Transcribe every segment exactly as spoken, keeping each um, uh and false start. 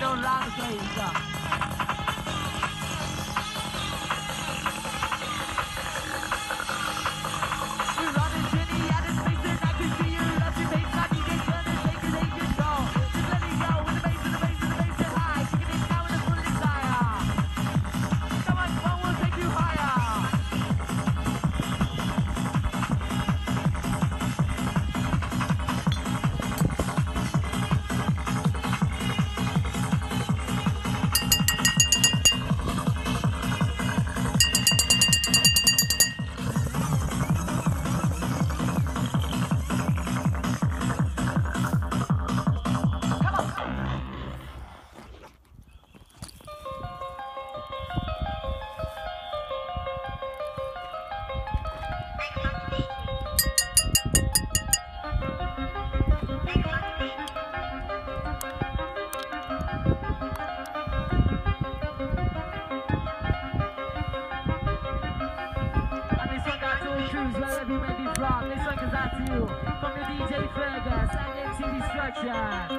don't like the game stuff. This one is out to you from the D J Fergus and M C Destruction.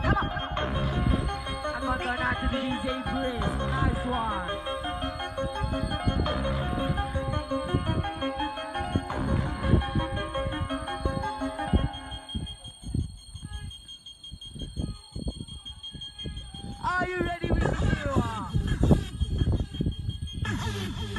Come on! I'm not going out to the D J Chris. Nice one. Are you ready with the new one? And it's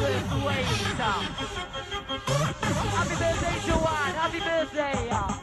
worth waiting up. Happy birthday to one, happy birthday! Uh.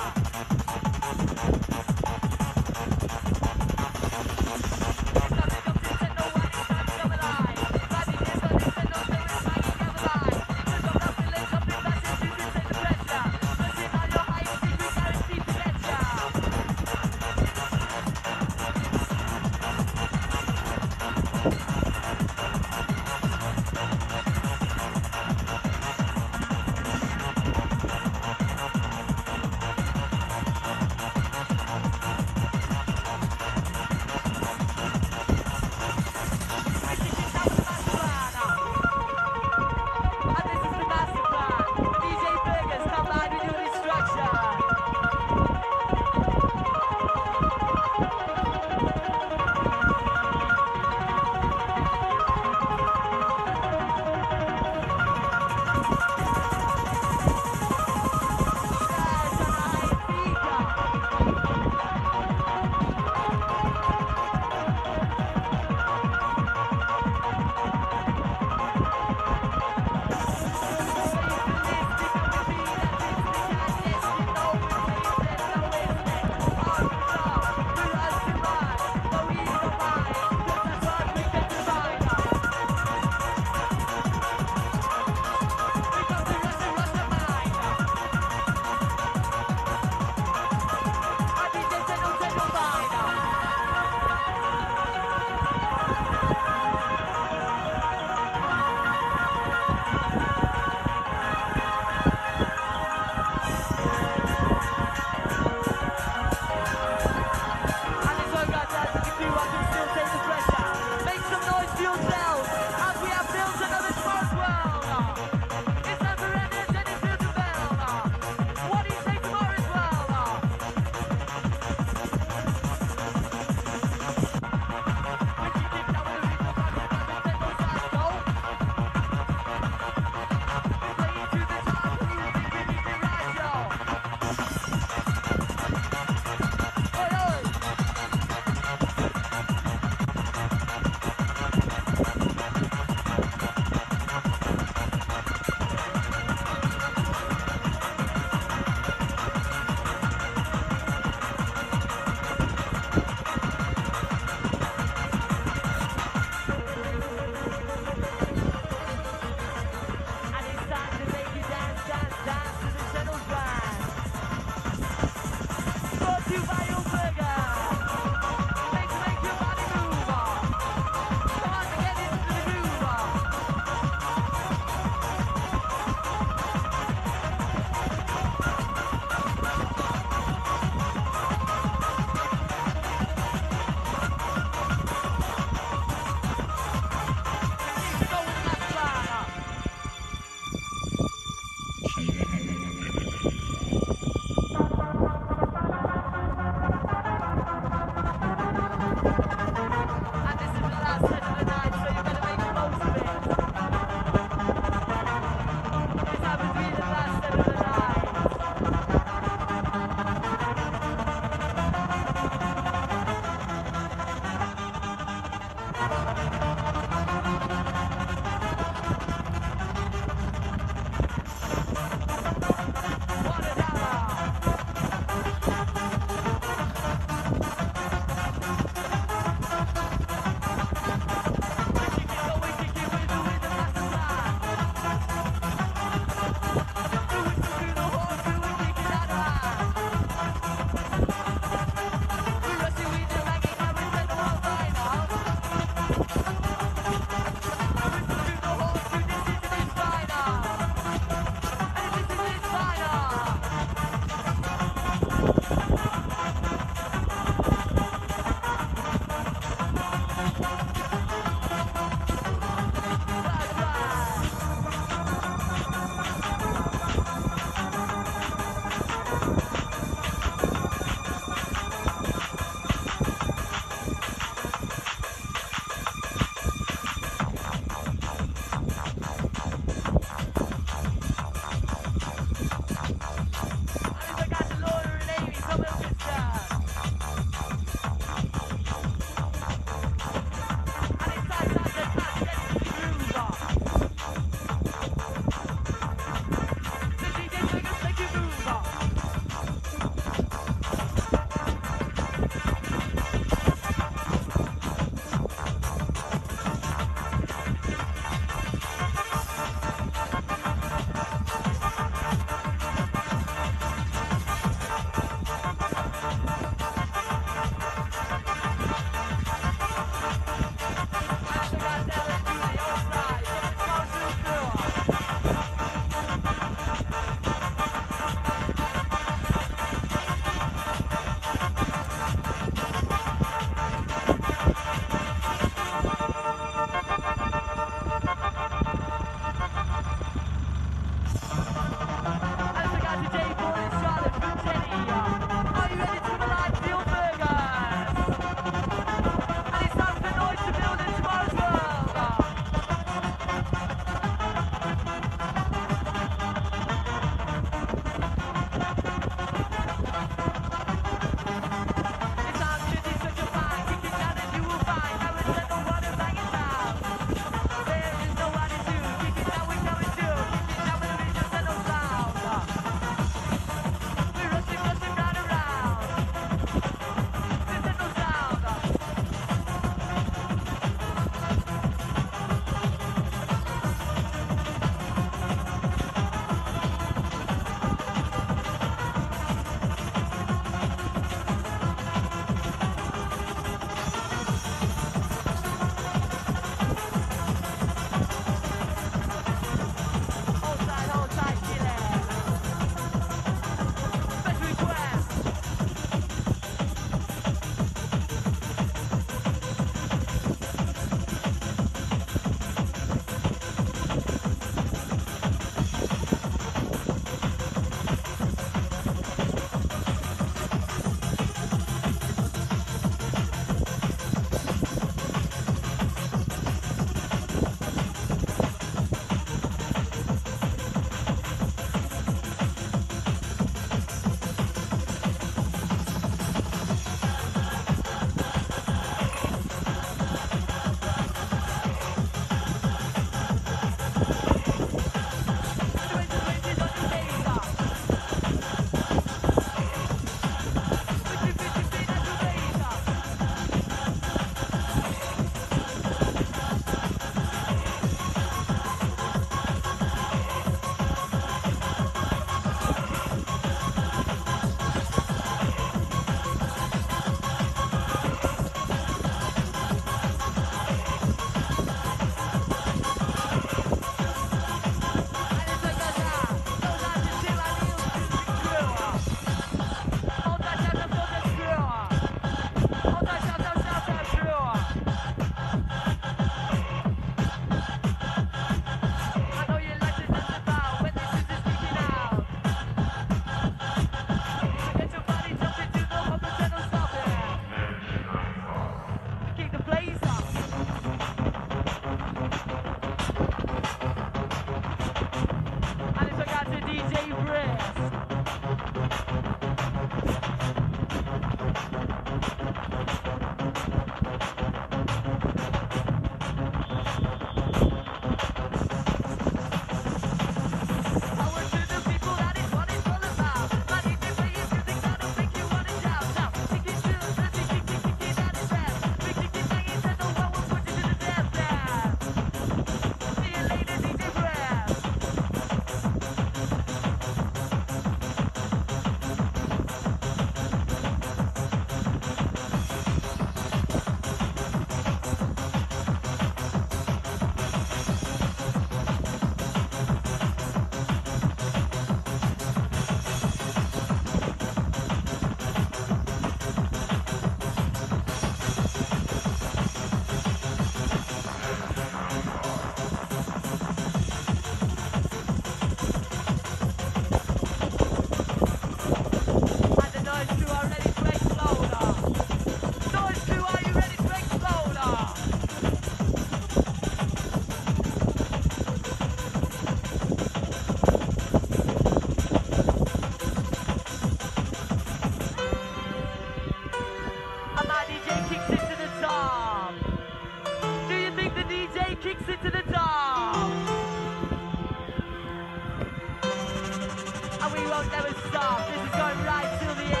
won't ever stop. This is going right till the end.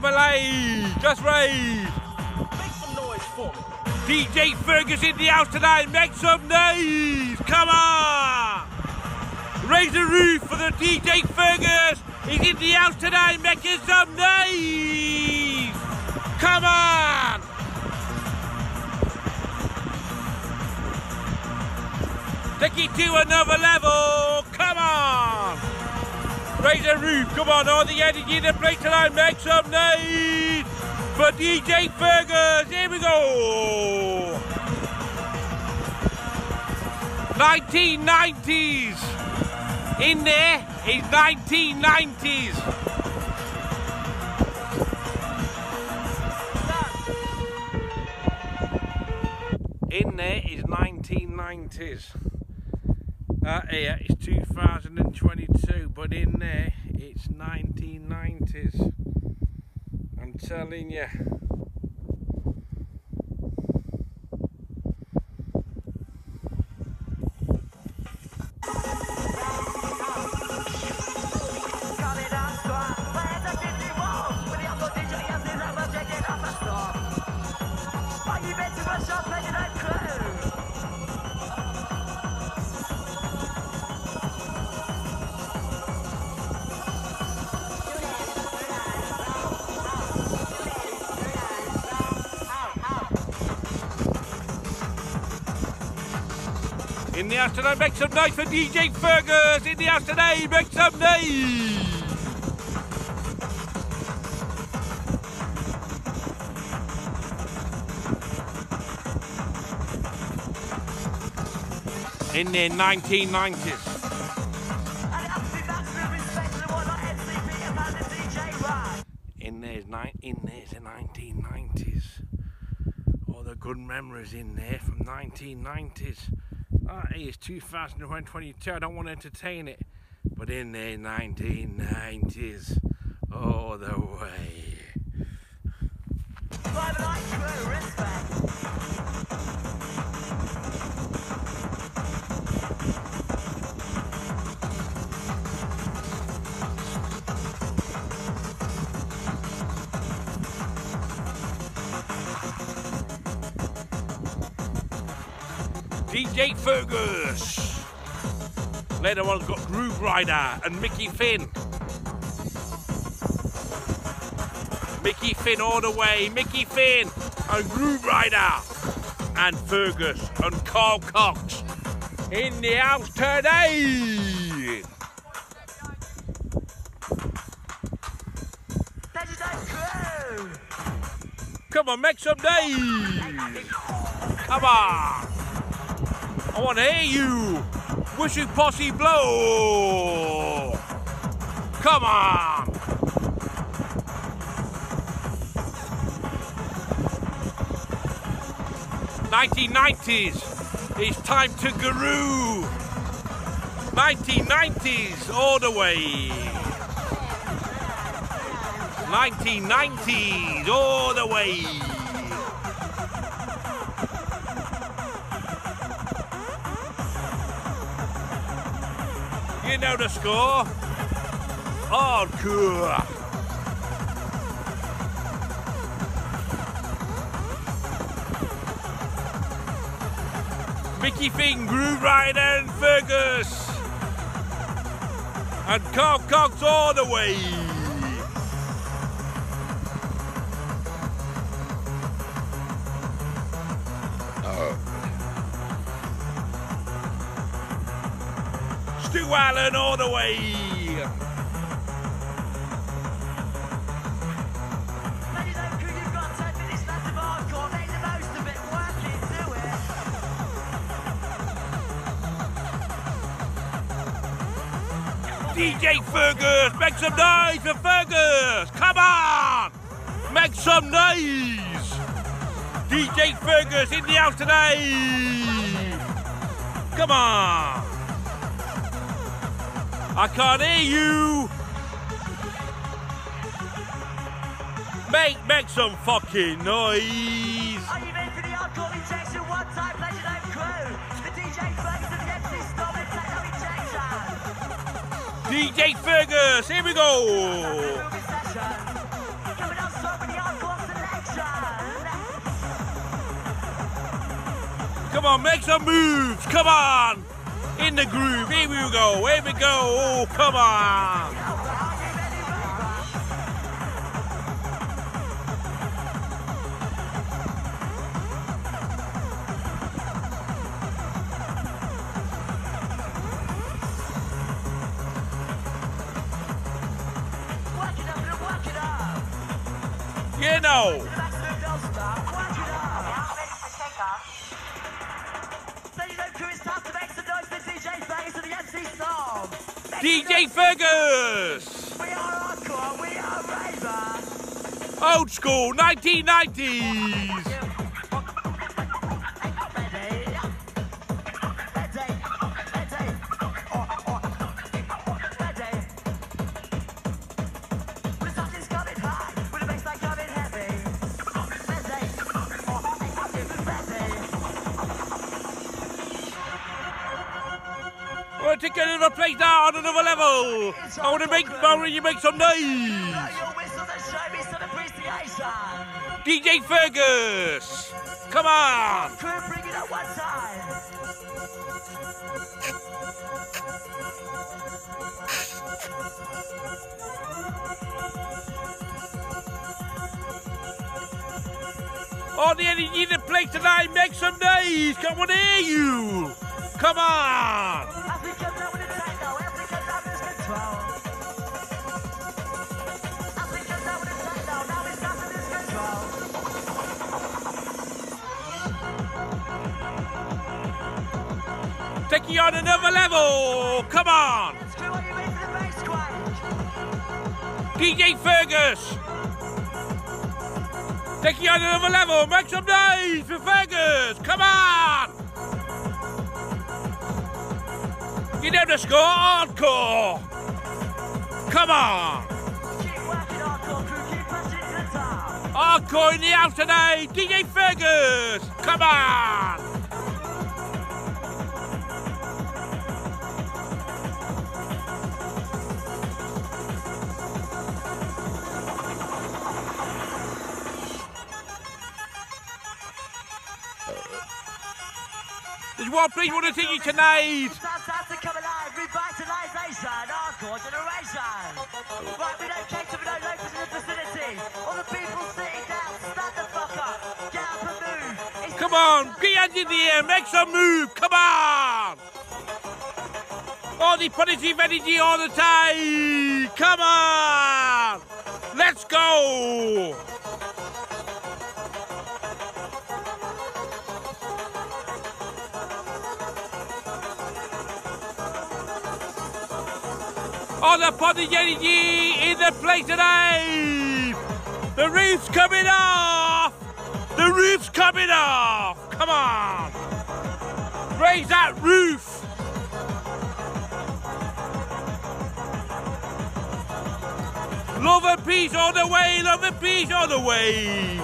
Malay, just rave. Make some noise for me. D J Fergus in the house tonight. Make some noise. Come on. Raise the roof for the D J Fergus. He's in the house tonight. Making some noise. Come on. Take it to another level. Come on. Raise the roof, come on, all the energy in the place tonight, make some noise! for D J Fergus. Here we go. nineteen nineties. In there is nineteen nineties. In there is nineteen nineties. That here is two thousand twenty-two, but in there it's nineteen nineties. I'm telling you. In the house today, make some noise for D J Fergus. In the house today, make some noise. In the nineteen nineties. In there's ni- in there's the nineteen nineties. All the good memories in there from nineteen nineties. That is two thousand twenty-two. I don't want to entertain it, but in the nineteen nineties, all the way. Five and nine, crew, D J Fergus. Later on, we've got Groove Rider and Mickey Finn. Mickey Finn all the way. Mickey Finn and Groove Rider and Fergus and Carl Cox in the house today. Come on, make some noise. Come on. I want to hear you. Wishy Posse blow. Come on. nineteen nineties. It's time to guru. nineteen nineties all the way. nineteen nineties all the way. You know the score. Hardcore. Mickey Finn, Groove Rider and Fergus. And Carl Cox all the way. Stu Allen all the way. D J Fergus, make some noise for Fergus. Come on, make some noise. D J Fergus in the house today. Come on. I can't hear you. Make, make some fucking noise. Are you ready for the hardcore injection? One-time legendary crew. The D J Fergus and the M C Storm and techno injection. D J Fergus, here we go. Coming on strong with the hardcore selection. Come on, make some moves. Come on. In the groove, here we go, here we go, oh, come on! Work it up, work it up! You know now. Ladies and crew, it's time to make some noise for D J Fergus and the M C Storm. D J Fergus! We are hardcore, we are ravers. Old school, nineteen nineties. To get another place now on another level. I want to make more and you make some noise. D J Fergus, come on. Bring it up one time. All the energy to play tonight, make some noise. Come on, hear you. Come on. Taking on another level, come on! D J Fergus! Taking on another level, make some noise for Fergus, come on! You know the score, hardcore! Come on! Hardcore in the house today, D J Fergus, come on! There's one place we want to take you tonight. It's time to come alive, revitalisation, hardcore generation. Right, we don't cater, we don't locals in the vicinity. All the people sitting down, stand the fuck up, get up and move. It's come on, be hands in the air, make some move, come on. All the positive energy all the time, come on. Let's go. All the body energy in the place today. The roof's coming off. The roof's coming off. Come on. Raise that roof. Love and peace all the way. Love and peace all the way.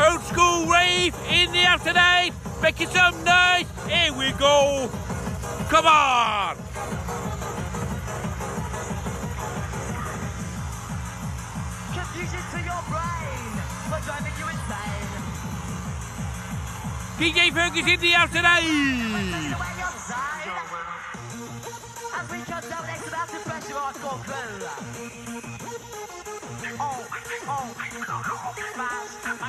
Old school rave in the house today. Making some noise. Here we go. Come on! Confusion to your brain, for driving you insane. D J Fergus in the house today! As we come down next about to pressure our core crew. Oh, oh, smash, oh, smash, smash.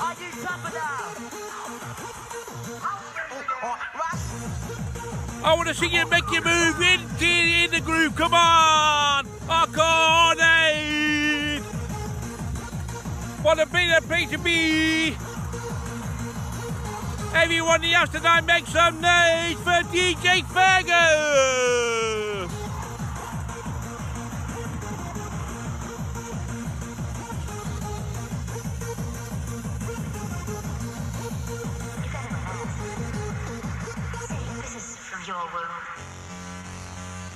Are you tougher now? I want to see you make your move in, in the groove. Come on, Arcade. What a bigger place to be. Everyone in the house tonight, make some noise for D J Fergus.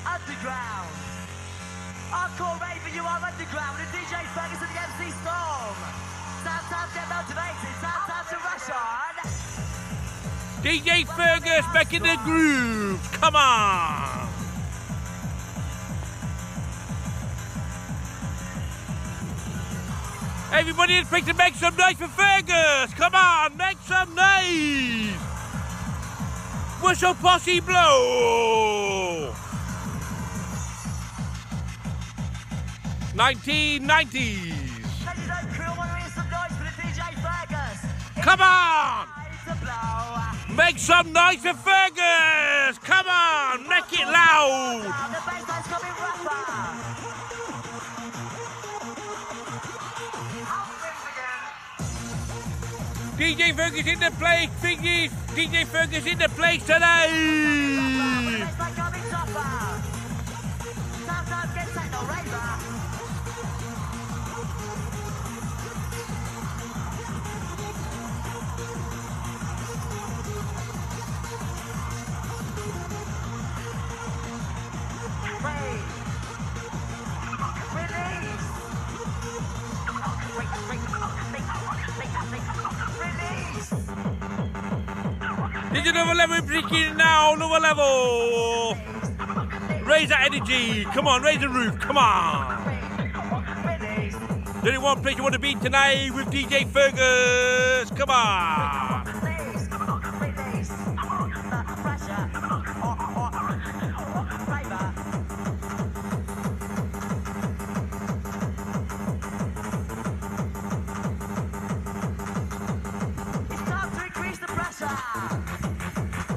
Underground. Hardcore raver, you are underground. And D J Fergus and the M C Storm. Time, time to get motivated. Time, time to rush on. D J Fergus back in the groove. Come on. Everybody is free to make some noise for Fergus. Come on, make some noise. Whistle posse blow. nineteen nineties. Come on! Make some noise for Fergus! Come on, make it loud! The baseline's coming rougher! D J Fergus in the place, thingies! D J Fergus in the place today! The baseline coming tougher! Sometimes gets like no raver! There's another level in breaking now, another level! Raise that energy, come on, raise the roof, come on! There's only one place you want to be tonight with D J Fergus, come on!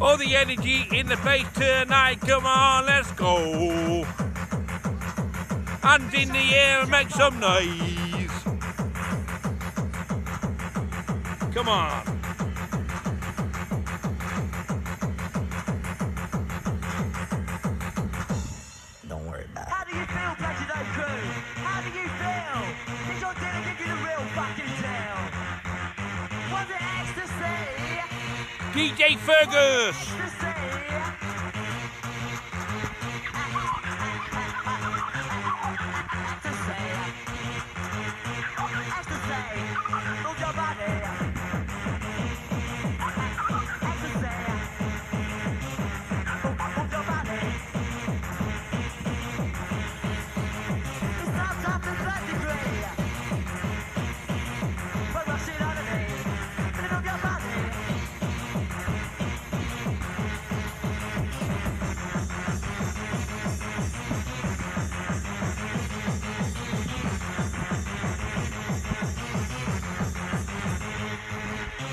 All the energy in the place tonight, come on, let's go. Hands in the air, make some noise. Come on. Don't worry about it. How do you feel, Patty Day crew? How do you feel? Because you're going to give you the real fucking tale. Was it ecstasy? D J Fergus!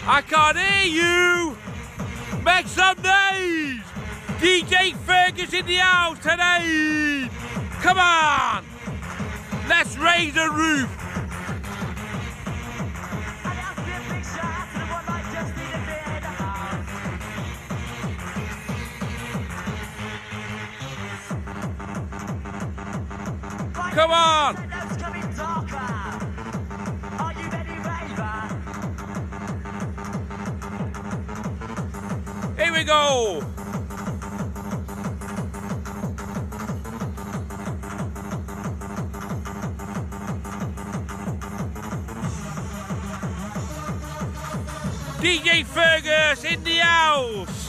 I can't hear you! Make some noise! D J Fergus in the house today! Come on! Let's raise the roof! Come on! Here we go! D J Fergus in the house!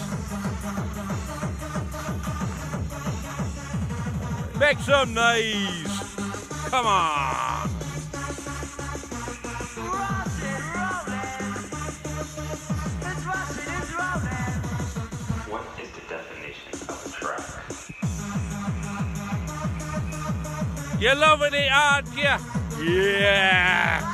Make some noise! Come on! You're loving it, aren't you? Yeah!